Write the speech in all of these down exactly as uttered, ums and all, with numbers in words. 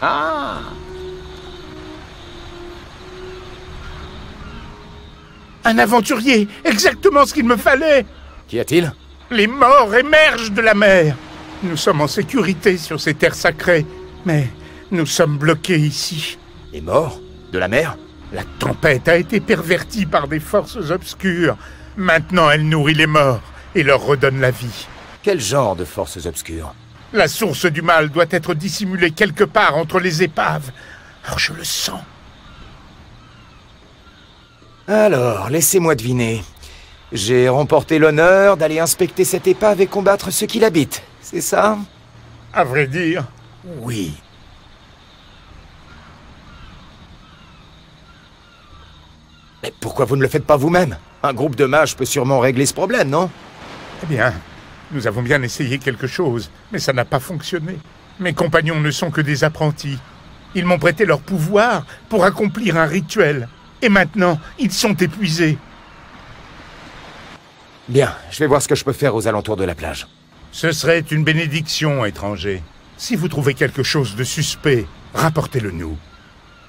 Ah! Un aventurier! Exactement ce qu'il me fallait! Qu'y a-t-il? Les morts émergent de la mer! Nous sommes en sécurité sur ces terres sacrées, mais nous sommes bloqués ici. Les morts? De la mer? La tempête a été pervertie par des forces obscures. Maintenant, elle nourrit les morts et leur redonne la vie. Quel genre de forces obscures? La source du mal doit être dissimulée quelque part entre les épaves. Alors je le sens. Alors, laissez-moi deviner. J'ai remporté l'honneur d'aller inspecter cette épave et combattre ceux qui l'habitent, c'est ça? À vrai dire, oui. Mais pourquoi vous ne le faites pas vous-même? Un groupe de mages peut sûrement régler ce problème, non? Eh bien, nous avons bien essayé quelque chose, mais ça n'a pas fonctionné. Mes compagnons ne sont que des apprentis. Ils m'ont prêté leur pouvoir pour accomplir un rituel. Et maintenant, ils sont épuisés. Bien, je vais voir ce que je peux faire aux alentours de la plage. Ce serait une bénédiction, étranger. Si vous trouvez quelque chose de suspect, rapportez-le nous.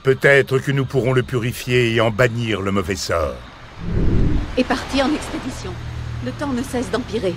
Peut-être que nous pourrons le purifier et en bannir le mauvais sort. Et partir en expédition. Le temps ne cesse d'empirer.